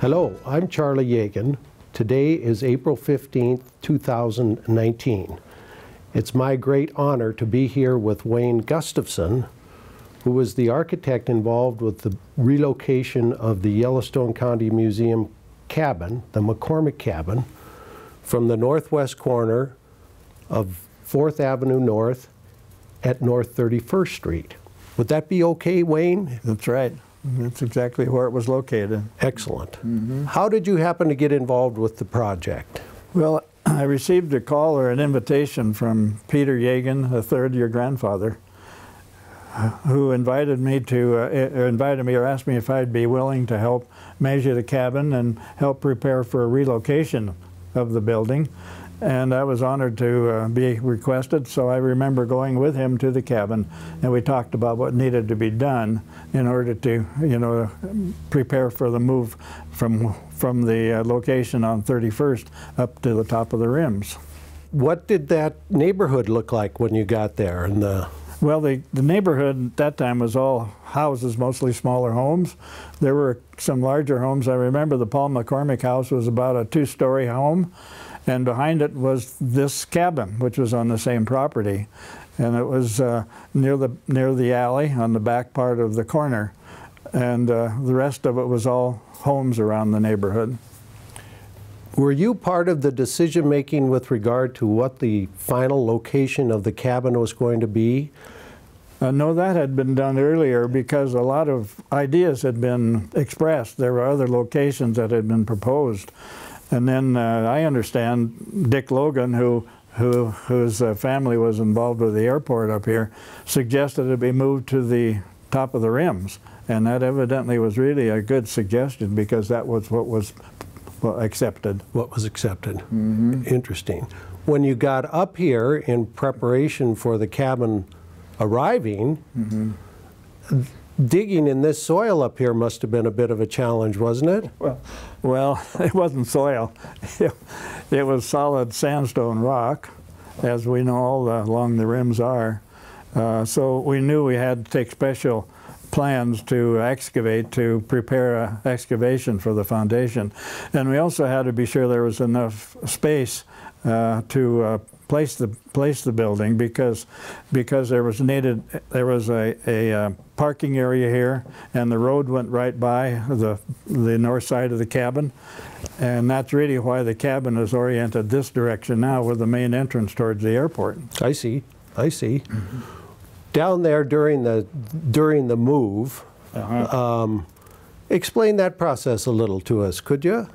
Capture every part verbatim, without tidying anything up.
Hello, I'm Charlie Yegen. Today is April fifteenth, two thousand nineteen. It's my great honor to be here with Wayne Gustafson, who was the architect involved with the relocation of the Yellowstone County Museum cabin, the McCormick cabin, from the northwest corner of fourth Avenue North at North thirty-first Street. Would that be okay, Wayne? That's right. That's exactly where it was located. Excellent. Mm-hmm. How did you happen to get involved with the project? Well, I received a call or an invitation from Peter Yegen, a third-year grandfather, who invited me to uh, invited me or asked me if I'd be willing to help measure the cabin and help prepare for a relocation of the building. And I was honored to uh, be requested, so I remember going with him to the cabin, and we talked about what needed to be done in order to, you know, prepare for the move from from the uh, location on thirty-first up to the top of the rims. What did that neighborhood look like when you got there? And the Well, the, the neighborhood at that time was all houses, mostly smaller homes. There were some larger homes. I remember the Paul McCormick house was about a two-story home, and behind it was this cabin, which was on the same property. And it was uh, near the near the alley on the back part of the corner. And uh, the rest of it was all homes around the neighborhood. Were you part of the decision-making with regard to what the final location of the cabin was going to be? Uh, no, that had been done earlier because a lot of ideas had been expressed. There were other locations that had been proposed. And then uh, I understand Dick Logan, who, who whose uh, family was involved with the airport up here, suggested it be moved to the top of the rims. And that evidently was really a good suggestion because that was what was Well, accepted. What was accepted. Mm-hmm. Interesting. When you got up here in preparation for the cabin arriving, mm-hmm. digging in this soil up here must have been a bit of a challenge, wasn't it? Well, well it wasn't soil. It, it was solid sandstone rock, as we know all the, along the rims are. Uh, so we knew we had to take special plans to excavate, to prepare an excavation for the foundation. And we also had to be sure there was enough space uh, to uh, place the place the building because because there was needed there was a, a uh, parking area here, and the road went right by the the north side of the cabin, and that's really why the cabin is oriented this direction now, with the main entrance towards the airport. I see, I see. Mm-hmm. Down there during the during the move, uh-huh. um, explain that process a little to us, could you?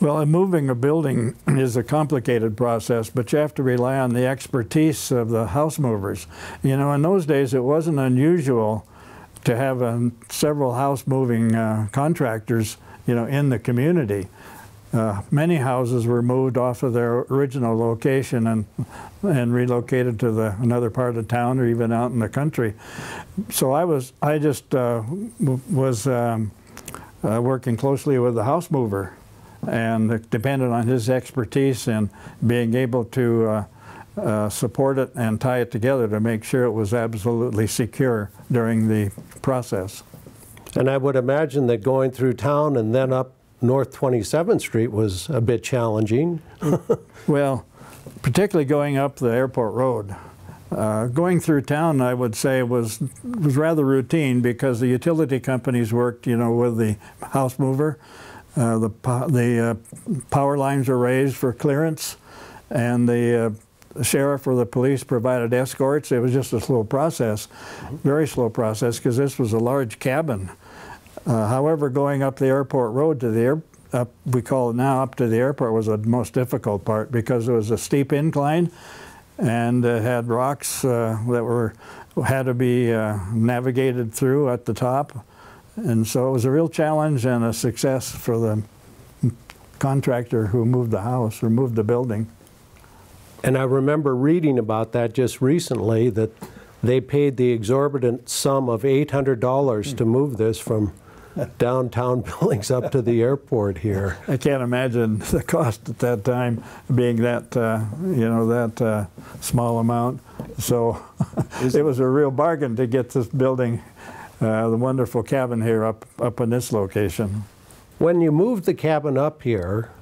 Well, moving a building is a complicated process, but you have to rely on the expertise of the house movers. You know, in those days, it wasn't unusual to have uh, several house moving uh, contractors, you know, in the community. Uh, many houses were moved off of their original location and and relocated to the another part of town or even out in the country. So I was I just uh, was um, uh, working closely with the house mover, and depended on his expertise in being able to uh, uh, support it and tie it together to make sure it was absolutely secure during the process. And I would imagine that going through town and then up North twenty-seventh Street was a bit challenging. Well, particularly going up the airport road. Uh, going through town, I would say, was was rather routine because the utility companies worked, you know, with the house mover. Uh, the po the uh, power lines were raised for clearance, and the uh, the sheriff or the police provided escorts. It was just a slow process, very slow process, because this was a large cabin. Uh, however, going up the airport road to the air, up, we call it now up to the airport, was the most difficult part because it was a steep incline and uh, had rocks uh, that were had to be uh, navigated through at the top, and so it was a real challenge and a success for the contractor who moved the house or moved the building. And I remember reading about that just recently, that they paid the exorbitant sum of eight hundred dollars to move this from downtown buildings up to the airport here. I can't imagine the cost at that time being that uh, you know that uh, small amount. So it was a real bargain to get this building, uh, the wonderful cabin here, up up in this location. When you moved the cabin up here,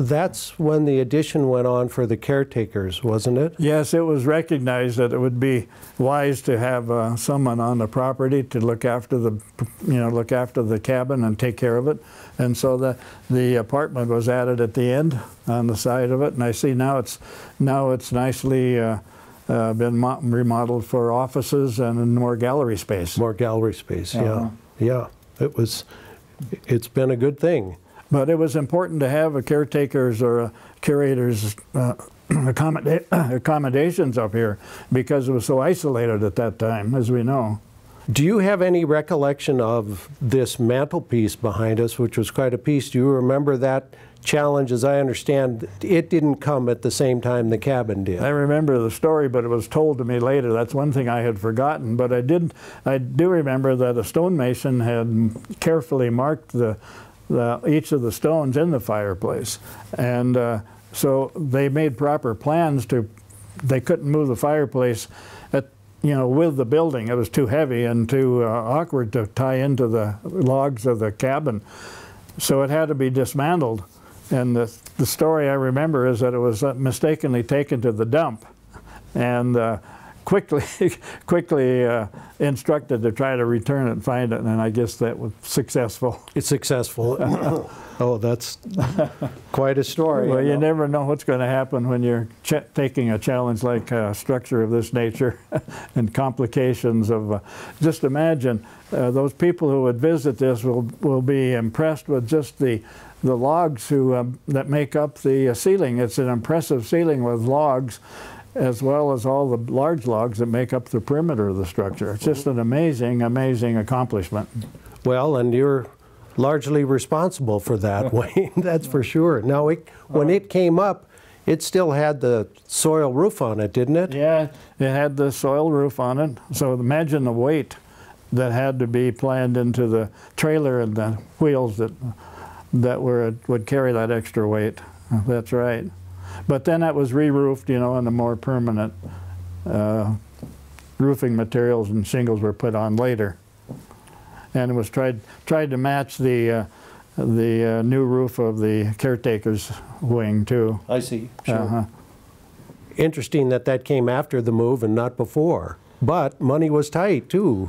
that's when the addition went on for the caretakers, wasn't it? Yes, it was recognized that it would be wise to have uh, someone on the property to look after the, you know, look after the cabin and take care of it. And so the the apartment was added at the end on the side of it. And I see now it's now it's nicely uh, uh, been mo remodeled for offices and more gallery space. More gallery space. Uh-huh. Yeah, yeah. It was. It's been a good thing. But it was important to have a caretaker's or a curator's uh, accommoda accommodations up here because it was so isolated at that time, as we know. Do you have any recollection of this mantelpiece behind us, which was quite a piece? Do you remember that challenge? As I understand, it didn't come at the same time the cabin did. I remember the story, but it was told to me later. That's one thing I had forgotten. But I did. I do remember that a stonemason had carefully marked the The, each of the stones in the fireplace, and uh, so they made proper plans to. They couldn't move the fireplace, at, you know, with the building. It was too heavy and too uh, awkward to tie into the logs of the cabin, so it had to be dismantled. And the the story I remember is that it was mistakenly taken to the dump, and uh, quickly quickly uh, instructed to try to return it and find it, and I guess that was successful. It's successful. Oh, that's quite a story. Well, you, know. you never know what's going to happen when you're ch taking a challenge like a uh, structure of this nature and complications of, uh, just imagine, uh, those people who would visit this will, will be impressed with just the the logs who, um, that make up the uh, ceiling. It's an impressive ceiling with logs, as well as all the large logs that make up the perimeter of the structure. It's just an amazing, amazing accomplishment. Well, and you're largely responsible for that, Wayne, that's for sure. Now, it, when it came up, it still had the soil roof on it, didn't it? Yeah, it had the soil roof on it. So imagine the weight that had to be planned into the trailer and the wheels that, that were, would carry that extra weight. That's right. But then that was re-roofed, you know, and the more permanent uh, roofing materials and shingles were put on later. And it was tried tried to match the uh, the uh, new roof of the caretaker's wing too. I see. Sure. Uh-huh. Interesting that that came after the move and not before. But money was tight too.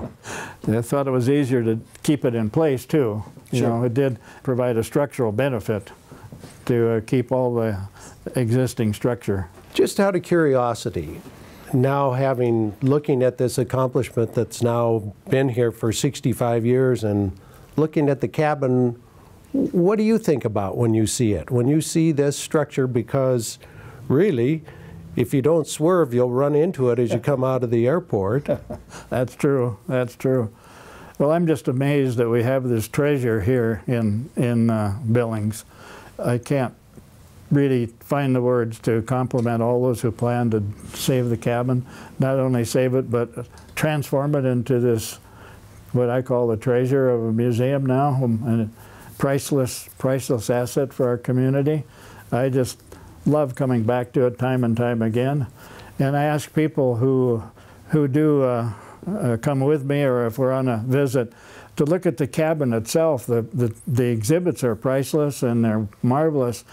I thought it was easier to keep it in place too. You sure. know, it did provide a structural benefit to uh, keep all the existing structure. Just out of curiosity, now having, looking at this accomplishment that's now been here for sixty-five years and looking at the cabin, what do you think about when you see it? When you see this structure, because really, if you don't swerve, you'll run into it as you come out of the airport. That's true, that's true. Well, I'm just amazed that we have this treasure here in, in uh, Billings. I can't really find the words to compliment all those who plan to save the cabin. Not only save it, but transform it into this, what I call the treasure of a museum now, and a priceless, priceless asset for our community. I just love coming back to it time and time again. And I ask people who, who do uh, uh, come with me, or if we're on a visit, to look at the cabin itself. The, the, the exhibits are priceless and they're marvelous.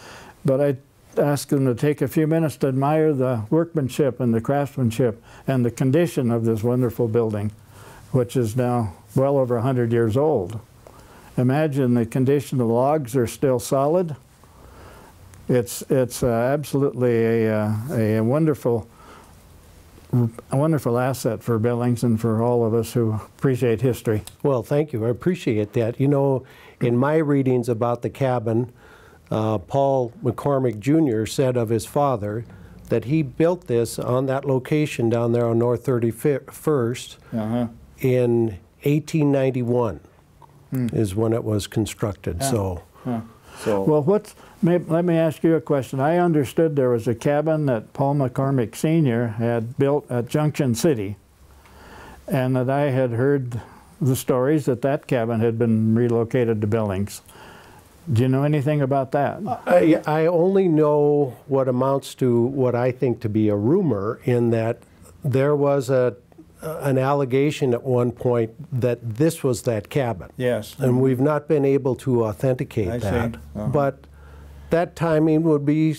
But I ask them to take a few minutes to admire the workmanship and the craftsmanship and the condition of this wonderful building, which is now well over one hundred years old. Imagine the condition of the logs are still solid. It's, it's uh, absolutely a, a, a wonderful, a wonderful asset for Billings and for all of us who appreciate history. Well, thank you. I appreciate that. You know, in my readings about the cabin, Uh, Paul McCormick Junior said of his father that he built this on that location down there on North thirty-first uh-huh. in eighteen ninety-one hmm. is when it was constructed. Yeah. So, yeah. so, well, what's, may, let me ask you a question. I understood there was a cabin that Paul McCormick Senior had built at Junction City, and that I had heard the stories that that cabin had been relocated to Billings. Do you know anything about that? I, I only know what amounts to what I think to be a rumor, in that there was a, uh, an allegation at one point that this was that cabin. Yes. And we've not been able to authenticate I that. Uh-huh. But that timing would be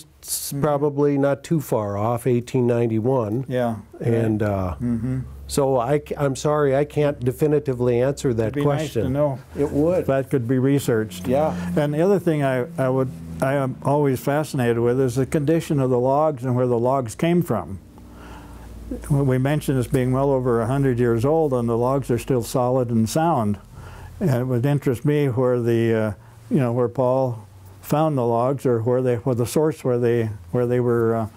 probably not too far off, eighteen ninety-one. Yeah. And uh, mm-hmm. so I, I'm sorry, I can't definitively answer that It'd question. Be nice to know. It would. That could be researched. Yeah. And the other thing I, I would, I am always fascinated with is the condition of the logs and where the logs came from. We mentioned this being well over one hundred years old, and the logs are still solid and sound. And it would interest me where the, uh, you know, where Paul found the logs, or where they, where the source where they, where they were uh,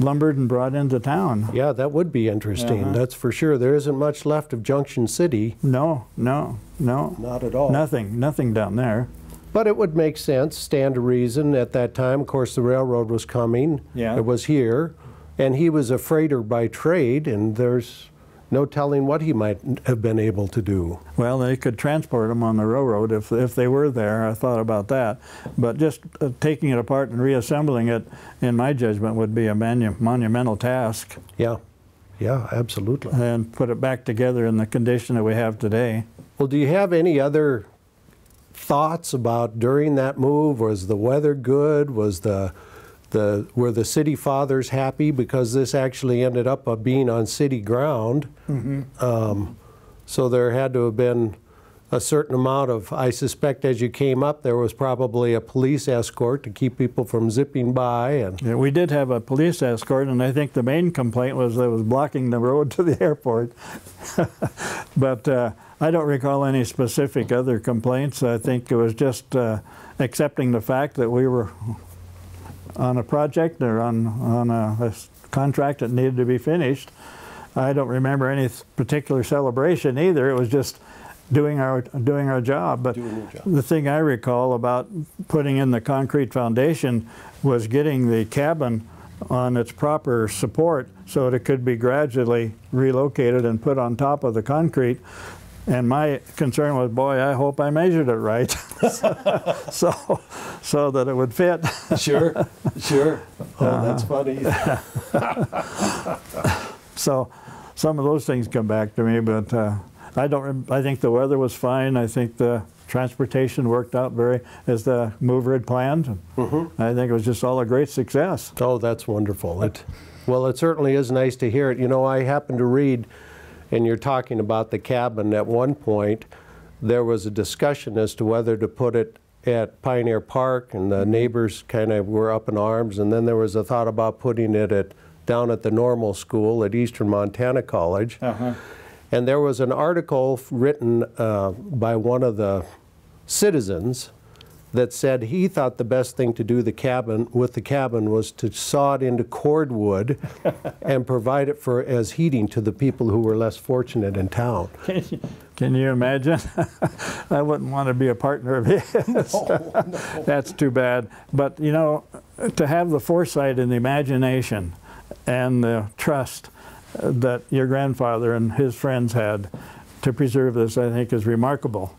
lumbered and brought into town. Yeah, that would be interesting. Uh-huh. That's for sure. There isn't much left of Junction City. No, no, no. Not at all. Nothing, nothing down there. But it would make sense, stand to reason at that time. Of course, the railroad was coming. Yeah. It was here. And he was a freighter by trade, and there's no telling what he might have been able to do. Well, they could transport them on the railroad if, if they were there. I thought about that. But just uh, taking it apart and reassembling it, in my judgment, would be a monu monumental task. Yeah, yeah, absolutely. And put it back together in the condition that we have today. Well, do you have any other thoughts about during that move? Was the weather good? Was the The, were the city fathers happy because this actually ended up uh, being on city ground? Mm-hmm. Um, so there had to have been a certain amount of, I suspect as you came up, there was probably a police escort to keep people from zipping by. And yeah, we did have a police escort, and I think the main complaint was that it was blocking the road to the airport. But uh, I don't recall any specific other complaints. I think it was just uh, accepting the fact that we were on a project or on, on a, a contract that needed to be finished. I don't remember any particular celebration either. It was just doing our, doing our job. But job. The thing I recall about putting in the concrete foundation was getting the cabin on its proper support so that it could be gradually relocated and put on top of the concrete. And my concern was, boy, I hope I measured it right, so so that it would fit. Sure, sure. Oh, uh-huh. That's funny. So some of those things come back to me, but uh, I don't. I think the weather was fine. I think the transportation worked out very as the mover had planned. Mm-hmm. I think it was just all a great success. Oh, that's wonderful. It, well, it certainly is nice to hear it. You know, I happened to read. And you're talking about the cabin. At one point, there was a discussion as to whether to put it at Pioneer Park, and the neighbors kind of were up in arms. And then there was a thought about putting it at down at the normal school at Eastern Montana College. Uh-huh. And there was an article written uh, by one of the citizens that said he thought the best thing to do the cabin with the cabin was to saw it into cordwood and provide it for as heating to the people who were less fortunate in town. Can you, can you imagine? I wouldn't want to be a partner of his. No, no. That's too bad. But you know, to have the foresight and the imagination and the trust that your grandfather and his friends had to preserve this, I think, is remarkable.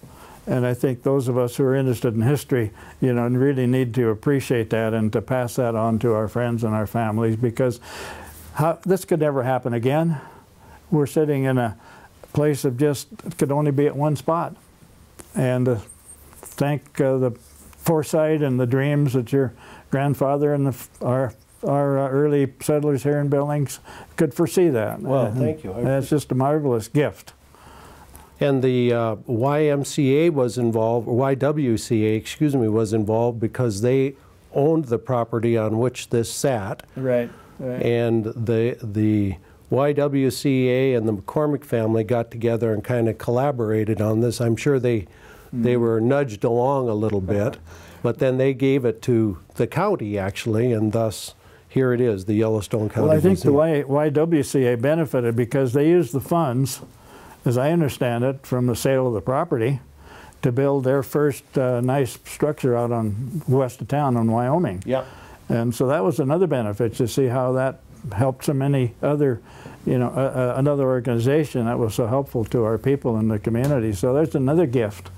And I think those of us who are interested in history, you know, really need to appreciate that and to pass that on to our friends and our families, because how, this could never happen again. We're sitting in a place of just, it could only be at one spot. And uh, thank uh, the foresight and the dreams that your grandfather and the, our, our uh, early settlers here in Billings could foresee that. Well, and thank you. That's just a marvelous gift. And the uh, Y M C A was involved, or Y W C A, excuse me, was involved because they owned the property on which this sat. Right, right. And the, the Y W C A and the McCormick family got together and kind of collaborated on this. I'm sure they, mm-hmm. they were nudged along a little bit, but then they gave it to the county, actually, and thus here it is, the Yellowstone County Museum. Well, I think the y YWCA benefited because they used the funds, as I understand it, from the sale of the property to build their first uh, nice structure out on west of town in Wyoming. Yeah. And so that was another benefit, to see how that helped so many other, you know, uh, another organization that was so helpful to our people in the community. So there's another gift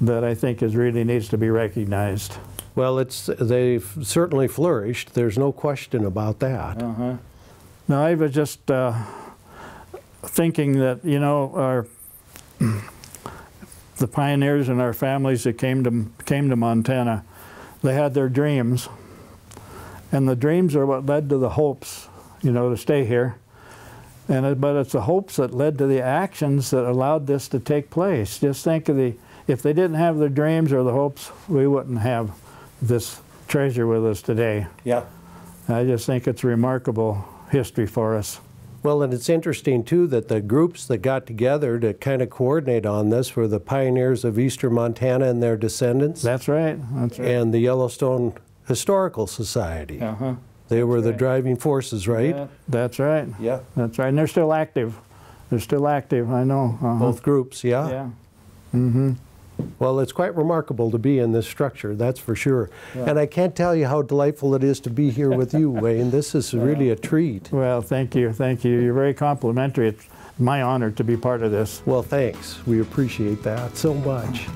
that I think is really needs to be recognized. Well, it's, they've certainly flourished. There's no question about that. Uh-huh. Now, I was just, uh, thinking that, you know, our the pioneers and our families that came to came to Montana, they had their dreams, and the dreams are what led to the hopes, you know, to stay here. And it, but it's the hopes that led to the actions that allowed this to take place. Just think of the, if they didn't have their dreams or the hopes, we wouldn't have this treasure with us today. Yeah. I just think it's remarkable history for us. Well, and it's interesting, too, that the groups that got together to kind of coordinate on this were the pioneers of Eastern Montana and their descendants. That's right. That's right. And the Yellowstone Historical Society. Uh-huh. They were the driving forces, right? Yeah. That's right. Yeah. That's right. And they're still active. They're still active, I know. Uh-huh. Both groups, yeah. Yeah. Mm-hmm. Well, it's quite remarkable to be in this structure, that's for sure. Yeah. And I can't tell you how delightful it is to be here with you, Wayne. This is yeah. really a treat. Well, thank you, thank you. You're very complimentary. It's my honor to be part of this. Well, thanks. We appreciate that so much.